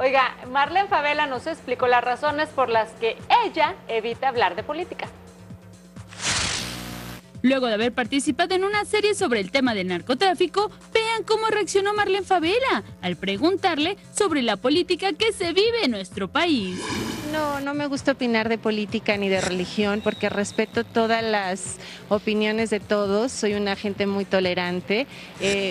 Oiga, Marlene Favela nos explicó las razones por las que ella evita hablar de política. Luego de haber participado en una serie sobre el tema del narcotráfico, vean cómo reaccionó Marlene Favela al preguntarle sobre la política que se vive en nuestro país. No me gusta opinar de política ni de religión porque respeto todas las opiniones de todos, soy una gente muy tolerante,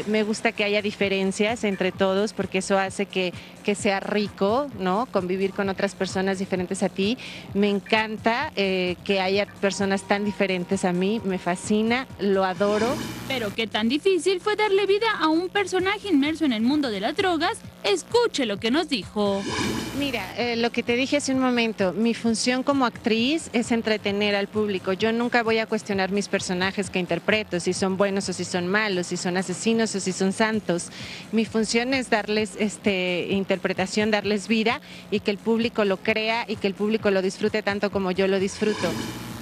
me gusta que haya diferencias entre todos porque eso hace que sea rico, ¿no? Convivir con otras personas diferentes a ti, me encanta que haya personas tan diferentes a mí, me fascina, lo adoro. Pero qué tan difícil fue darle vida a un personaje inmerso en el mundo de las drogas, escuche lo que nos dijo. Mira, lo que te dije hace un momento, mi función como actriz es entretener al público. Yo nunca voy a cuestionar mis personajes que interpreto, si son buenos o si son malos, si son asesinos o si son santos. Mi función es darles interpretación, darles vida y que el público lo crea y que el público lo disfrute tanto como yo lo disfruto.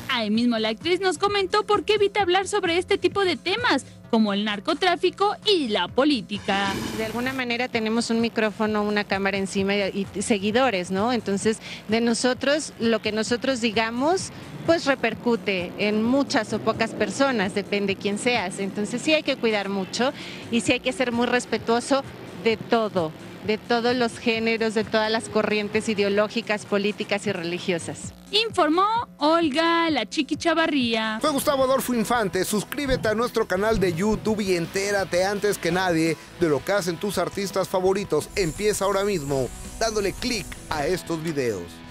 Ahí mismo la actriz nos comentó por qué evita hablar sobre este tipo de temas, como el narcotráfico y la política. De alguna manera tenemos un micrófono, una cámara encima y seguidores, ¿no? Entonces, de nosotros, lo que nosotros digamos, pues repercute en muchas o pocas personas, depende quién seas. Entonces, sí hay que cuidar mucho y sí hay que ser muy respetuoso de todo, de todos los géneros, de todas las corrientes ideológicas, políticas y religiosas. Informó Olga la Chiqui Chavarría. Fue Gustavo Adolfo Infante. Suscríbete a nuestro canal de YouTube y entérate antes que nadie de lo que hacen tus artistas favoritos. Empieza ahora mismo dándole clic a estos videos.